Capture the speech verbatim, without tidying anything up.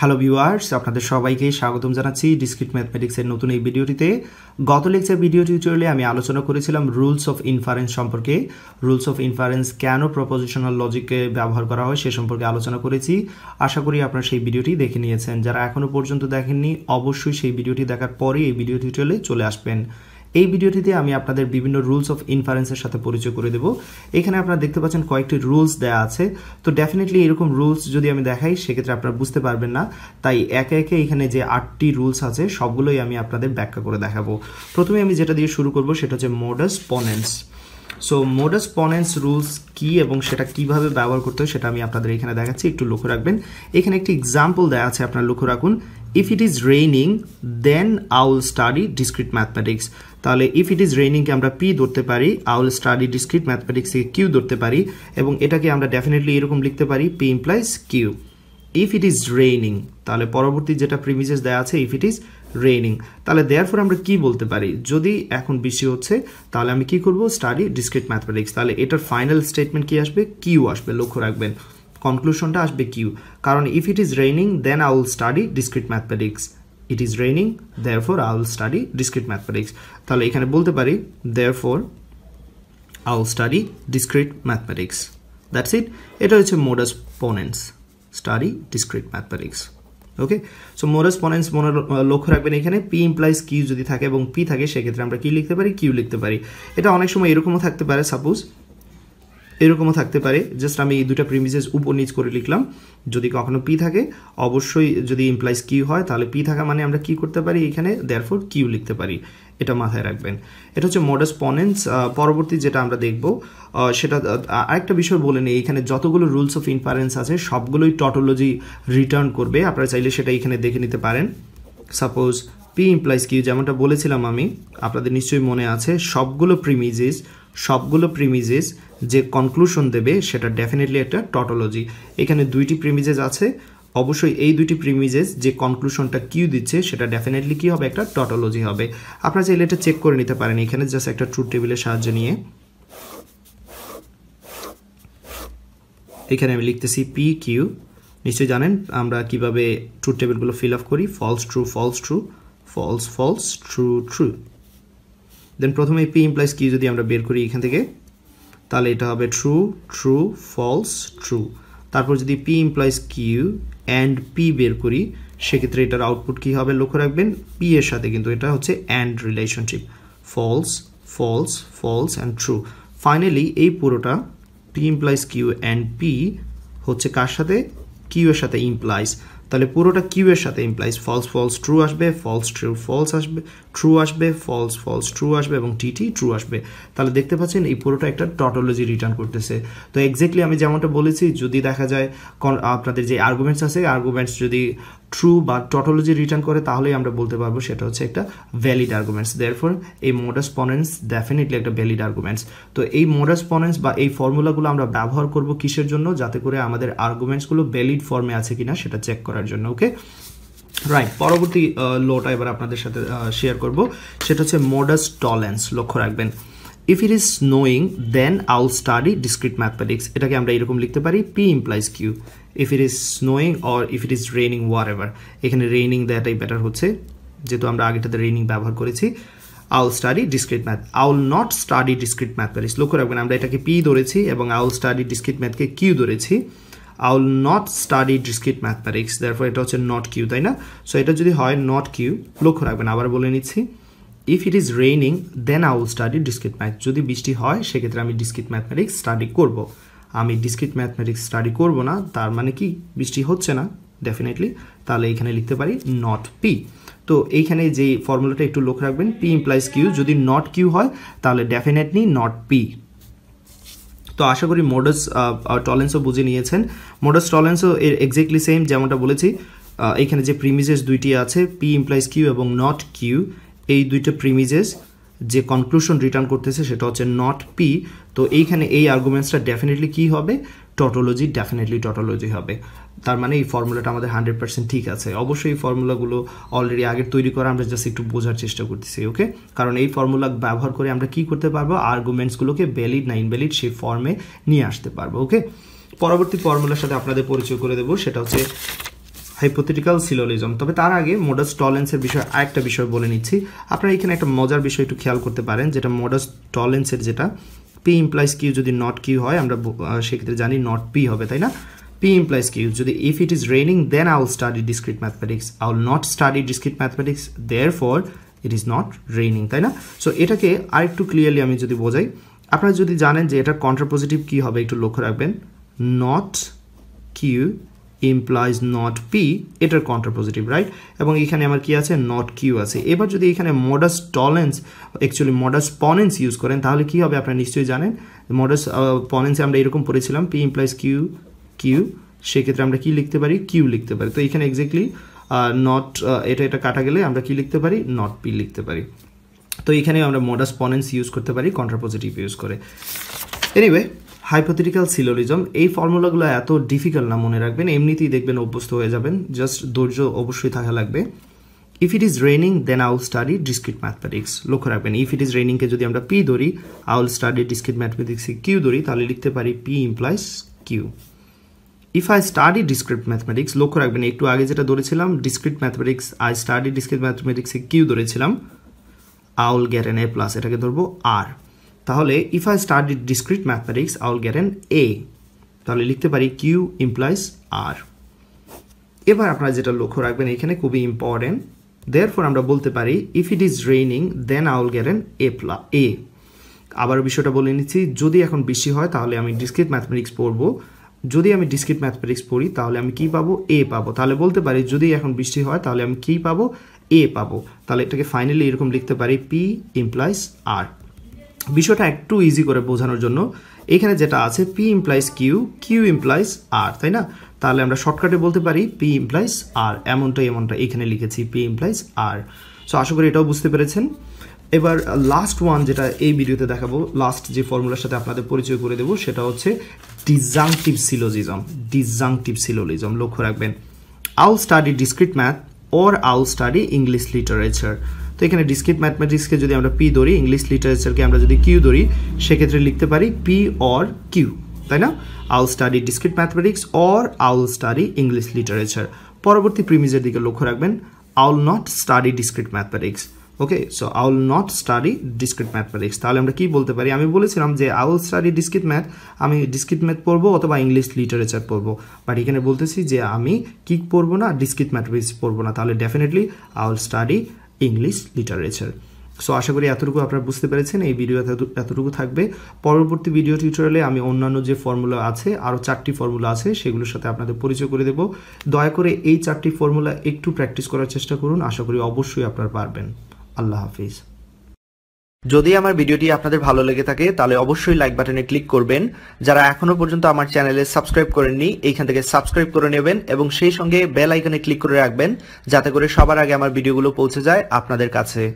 Hello viewers, আপনাদের সবাইকে স্বাগতম জানাচ্ছি ডিসক্রিট ম্যাথমেটিক্সের নতুন এই ভিডিওটিতে। গত লেকচার ভিডিও টিউটোরিয়ালে আমি আলোচনা করেছিলাম রুলস অফ ইনফারেন্স সম্পর্কে। রুলস অফ ইনফারেন্স কেন প্রপোজিশনাল লজিকে ব্যবহার করা হয় সে সম্পর্কে আলোচনা করেছি। আশা করি আপনারা সেই ভিডিওটি দেখে নিয়েছেন। যারা এখনও পর্যন্ত দেখেননি অবশ্যই সেই ভিডিওটি দেখার পরে এই ভিডিও টিউটোরিয়ালে চলে আসবেন। এই ভিডিওটিতে আমি আপনাদের বিভিন্ন রুলস অফ ইনফারেন্সের সাথে পরিচয় করে দেব। এখানে আপনারা দেখতে পাচ্ছেন কয়েকটি রুলস দেওয়া আছে। তো ডেফিনেটলি এরকম রুলস যদি আমি দেখাই সেক্ষেত্রে আপনারা বুঝতে পারবেন না, তাই একে একে এখানে যে আটটি রুলস আছে সবগুলোই আমি আপনাদের ব্যাখ্যা করে দেখাবো। প্রথমে আমি যেটা দিয়ে শুরু করব সেটা হচ্ছে modus ponens. So modus ponens rules কী এবং সেটা কিভাবে ব্যবহার করতে হয় সেটা আমি আপনাদের এখানে দেখাচ্ছি, একটু লক্ষ্য রাখবেন। এখানে একটি এক্সাম্পল দেওয়া আছে, আপনারা লক্ষ্য রাখুন। If it is raining, then I will study discrete mathematics. তাহলে if it is raining কে আমরা P ধরতে পারি, I will study discrete mathematics K Q ধরতে পারি, এবং এটাকে আমরা definitely এরকম লিখতে পারি P implies Q. If it is raining, তাহলে পরবর্তী যেটা premises দেয়া আছে if it is raining, তাহলে therefore আমরা কি বলতে পারি, যদি এখন বৃষ্টি হচ্ছে তাহলে আমি কি করব, study discrete mathematics। তাহলে এটার final statement কি আসবে, Q আসবে, লক্ষ্য রাখবেন। কনক্লুশনটা আসবে কিউ, কারণ if it is raining then I will study discrete mathematics. It is raining therefore I will study discrete mathematics. তাহলে এখানে বলতে পারি therefore I will study discrete mathematics. That's it. এটা হচ্ছে modus ponens, study discrete mathematics. Okay, so modus ponens মনে লক্ষ্য রাখবেন, এখানে পি ইমপ্লাইজ কিউ যদি থাকে এবং পি থাকে সেক্ষেত্রে আমরা কি লিখতে পারি, কিউ লিখতে পারি। এটা অনেক সময় এরকমও থাকতে পারে, সাপোজ এরকমও থাকতে পারে। জাস্ট আমি এই দুটো প্রিমিসেস উপর নিচ করে লিখলাম। যদি কখনো পি থাকে, অবশ্যই যদি ইমপ্লাইজ কিউ হয় তাহলে পি থাকা মানে আমরা কি করতে পারি, এখানে দেয়ারফর কিউ লিখতে পারি। এটা মাথায় রাখবেন। এটা হচ্ছে মোডাস পনেন্স। পরবর্তী যেটা আমরা দেখব সেটা আরেকটা বিষয় বলে নিই, এখানে যতগুলো রুলস অফ ইনফারেন্স আছে সবগুলোই টটোলজি রিটার্ন করবে। আপনারা চাইলে সেটা এখানে দেখে নিতে পারেন। সাপোজ পি ইমপ্লাইজ কিউ, যেমনটা বলেছিলাম আমি, আপনাদের নিশ্চয়ই মনে আছে সবগুলো প্রিমিসেস সবগুলো প্রিমিসেস যে কনক্লুশন দেবে সেটা ডেফিনেটলি একটা টটোলজি। এখানে দুইটি প্রিমিসেস আছে, অবশ্যই এই দুইটি প্রিমিসেস যে কনক্লুশনটা কিউ দিচ্ছে সেটা ডেফিনেটলি কি হবে, একটা টটোলজি হবে। আপনারা চাইলে এটা চেক করে নিতে পারেন এখানে জাস্ট একটা ট্রুথ টেবিলের সাহায্য নিয়ে। এখানে আমি লিখতেছি পি কিউ। নিশ্চয়ই জানেন আমরা কিভাবে ট্রুথ টেবিলগুলো ফিল আপ করি, false true false true false false true true. Then প্রথমে পি ইমপ্লাইজ কিউ যদি আমরা বের করি এখান থেকে, তাহলে এটা হবে ট্রু ট্রু ফলস ট্রু। তারপর যদি P implies Q and P বের করি সেক্ষেত্রে এটার আউটপুট কী হবে, লক্ষ্য রাখবেন পি এর সাথে কিন্তু এটা হচ্ছে and relationship, false false false and true. Finally এই পুরোটা P implies Q and P হচ্ছে কার সাথে, কিউ এর সাথে ইমপ্লাইজ। তাহলে পুরোটা কিউ এর সাথে ইমপ্লাইজ, ফলস ফলস ট্রু আসবে, ফলস ট্রু ফলস আসবে, ট্রু আসবে, ফলস ফলস ট্রু আসবে, এবং টি টি ট্রু আসবে। তাহলে দেখতে পাচ্ছেন এই পুরোটা একটা টটোলজি রিটার্ন করতেছে। তো এক্স্যাক্টলি আমি যেমনটা বলেছি, যদি দেখা যায় আপনাদের যে আর্গুমেন্টস আছে আর্গুমেন্টস যদি ট্রু বা টটোলজি রিটার্ন করে তাহলেই আমরা বলতে পারবো সেটা হচ্ছে একটা ভ্যালিড আর্গুমেন্টস। দেয়ারফর এই মোডাস পনেন্স ডেফিনেটলি একটা ভ্যালিড আর্গুমেন্টস। তো এই মোডাস পনেন্স বা এই ফর্মুলাগুলো আমরা ব্যবহার করব কিসের জন্য, যাতে করে আমাদের আর্গুমেন্টসগুলো ভ্যালিড ফর্মে আছে কিনা সেটা চেক করার জন্য। Okay, right. পরবর্তী লটা এবার আপনাদের সাথে শেয়ার করব, সেটা হচ্ছে মোডাস টলেন্স। লক্ষ্য রাখবেন, if it is snowing then I will study discrete mathematics. এটাকে আমরা এরকম লিখতে পারি, P implies Q. If it is snowing or if it is raining, whatever, এখানে raining দেওয়াটাই better হচ্ছে, যেহেতু আমরা আগেটাতে raining ব্যবহার করেছি। I will study discrete math, I will not study discrete mathematics. লক্ষ্য রাখবেন আমরা এটাকে P ধরেছি এবং I will study discrete math K Q ধরেছি। I will not study discrete mathematics, therefore এটা হচ্ছে not Q, তাই না? সো এটা যদি হয় not Q, লক্ষ্য রাখবেন, আবার বলে নিচ্ছি, if it is raining then I will study discrete math. যদি বৃষ্টি হয় সেক্ষেত্রে আমি discrete mathematics study করব। আমি ডিসক্রিট ম্যাথমেটিক্স স্টাডি করব না, তার মানে কি বৃষ্টি হচ্ছে না ডেফিনেটলি, তাহলে এখানে লিখতে পারি নট পি। তো এইখানে যে ফর্মুলাটা একটু লক্ষ্য রাখবেন, পি ইমপ্লাইজ কিউ, যদি নট কিউ হয় তাহলে ডেফিনেটলি নট পি। তো আশা করি মোডাস টলেন্সও বুঝে নিয়েছেন। মোডাস টলেন্সও এর এক্স্যাক্টলি সেম যেমনটা বলেছি, এখানে যে প্রিমিসেস দুইটি আছে পি ইমপ্লাইজ কিউ এবং নট কিউ, এই দুইটা প্রিমিসেস যে কনক্লুশন রিটার্ন করতেছে সেটা হচ্ছে নট পি। তো এইখানে এই আর্গুমেন্টসটা ডেফিনেটলি কি হবে, টটোলজি, ডেফিনেটলি টটোলজি হবে। তার মানে এই ফর্মুলাটা আমাদের হান্ড্রেড পার্সেন্ট ঠিক আছে। অবশ্যই এই ফর্মুলাগুলো অলরেডি আগের তৈরি করা, আমরা জাস্ট একটু বোঝার চেষ্টা করতেছি। ওকে, কারণ এই ফর্মুলা ব্যবহার করে আমরা কি করতে পারবো, আর্গুমেন্টসগুলোকে ভ্যালিড না ইনভ্যালিড সেই ফর্মে নিয়ে আসতে পারবো। ওকে, পরবর্তী ফর্মুলার সাথে আপনাদের পরিচয় করে দেবো, সেটা হচ্ছে হাইপোথেটিক্যাল সিলোলিজম। তবে তার আগে মডাস টলেন্সের বিষয় আরেকটা বিষয় বলে নিচ্ছি। আপনারা এখানে একটা মজার বিষয় একটু খেয়াল করতে পারেন, যেটা মডাস টলেন্সের, যেটা পি ইমপ্লাইজ কিউ যদি নট কিউ হয়, আমরা সেক্ষেত্রে জানি নট পি হবে, তাই না? P implies Q. So if it is raining, then I will study discrete mathematics. I will not study discrete mathematics. Therefore, it is not raining. Right? So এটা কে আর একটু clearly আমি যদি বোঝাই, আপনারা যদি জানেন যে এটা contrapositive কি হবে, একটু লক্ষ্য রাখবেন। Not Q implies not P. এটার contrapositive, right? এবং এখানে আমার কি আছে, not Q আছে। এবার যদি এখানে modus tollens, actually modus ponens use করেন, তাহলে কি হবে আপনারা নিশ্চয়ই জানেন। Modus ponens আমরা এরকম পড়েছিলাম, P implies Q. কিউ, সেক্ষেত্রে আমরা কি লিখতে পারি, কিউ লিখতে পারি। তো এখানে এক্স্যাক্টলি নট, এটা এটা কাটা গেলে আমরা কি লিখতে পারি, নট পি লিখতে পারি। তো এখানে আমরা মডাস পনেন্স ইউজ করতে পারি কন্ট্রাপোজিটিভ ইউজ করে। এনিওয়ে, হাইপোথেটিক্যাল সিলোলিজম, এই ফর্মুলাগুলো এত ডিফিকাল্ট না, মনে রাখবেন, এমনিতেই দেখবেন অভ্যস্ত হয়ে যাবেন, জাস্ট ধৈর্য অবশ্যই থাকা লাগবে। If it is raining then I will study discrete mathematics, লক্ষ্য রাখবেন। ইফ ইট ইজ রেইনিংকে যদি আমরা পি ধরি, আই উইল স্টাডি ডিসক্রিট ম্যাথমেটিক্সে কিউ ধরি, তাহলে লিখতে পারি P implies Q. If I study discrete mathematics, লক্ষ্য রাখবেন একটু আগে যেটা ধরেছিলাম discrete mathematics, I study discrete mathematics এ কিউ ধরেছিলাম, I will get an A plus, এটাকে ধরবো R। তাহলে if I study discrete mathematics, I will get an A, তাহলে লিখতে পারি Q implies R। এবার আপনারা যেটা লক্ষ্য রাখবেন এখানে খুবই ইম্পর্টেন্ট, therefore আমরা বলতে পারি if it is raining then I will get an A plus A। আবার বিষয়টা বলে নিচ্ছি, যদি এখন বৃষ্টি হয় তাহলে আমি discrete mathematics পড়বো, যদি আমি ডিসক্রিট ম্যাথমেটিক্স পড়ি তাহলে আমি কি পাবো, এ পাবো। তাহলে বলতে পারি যদি এখন বৃষ্টি হয় তাহলে আমি কি পাবো, এ পাবো। তাহলে এটাকে ফাইনালি এরকম লিখতে পারি, পি ইমপ্লাইস আর। বিষয়টা একটু ইজি করে বোঝানোর জন্য এখানে যেটা আছে, P implies Q, Q implies R, তাই না? তাহলে আমরা শর্টকাটে বলতে পারি পি ইমপ্লাইস আর, এমনটা এমনটা এখানে লিখেছি পি ইমপ্লাইস আর। সো আশা করি এটাও বুঝতে পেরেছেন। এবার লাস্ট ওয়ান, যেটা এই ভিডিওতে দেখাবো, লাস্ট যে ফর্মুলার সাথে আপনাদের পরিচয় করে দেবো, সেটা হচ্ছে ডিসজাংটিভ সিলোজিজম। ডিসজাংটিভ সিলোজিজম লক্ষ্য রাখবেন, I will study discrete math or I will study English literature. তো এখানে ডিসক্রিট ম্যাথমেটিক্সকে যদি আমরা পি ধরি, ইংলিশ লিটারেচারকে আমরা যদি কিউ ধরি, সেক্ষেত্রে লিখতে পারি পি অর কিউ, তাই না? I will study discrete mathematics or I will study English literature. পরবর্তী প্রিমিজের দিকে লক্ষ্য রাখবেন, I will not study discrete mathematics. Okay, so I will not study discrete mathematics, তাহলে আমরা কি বলতে পারি, আমি বলেছিলাম যে I will study discrete math, আমি ডিসক্রিট ম্যাথ পড়বো অথবা ইংলিশ লিটারেচার পড়বো, বাট এখানে বলতেছি যে আমি কি পড়বো না, ডিসক্রিট ম্যাথমেটিক্স পড়বো না, তাহলে definitely I will study English literature. So আশা করি এতটুকু আপনারা বুঝতে পেরেছেন, এই ভিডিও এতটুকু থাকবে। পরবর্তী ভিডিও টিউটোরিয়ালে আমি অন্যান্য যে ফর্মুলা আছে, আরও চারটি ফর্মুলা আছে, সেগুলোর সাথে আপনাদের পরিচয় করে দেবো। দয়া করে এই চারটি ফর্মুলা একটু প্র্যাকটিস করার চেষ্টা করুন, আশা করি অবশ্যই আপনারা পারবেন। আল্লাহ হাফিজ। যদি আমার ভিডিওটি আপনাদের ভালো লেগে থাকে তাহলে অবশ্যই লাইক বাটনে ক্লিক করবেন। যারা এখনো পর্যন্ত আমার চ্যানেলে সাবস্ক্রাইব করেননি, এইখান থেকে সাবস্ক্রাইব করে নেবেন এবং সেই সঙ্গে বেল আইকনে ক্লিক করে রাখবেন, যাতে করে সবার আগে আমার ভিডিওগুলো পৌঁছে যায় আপনাদের কাছে।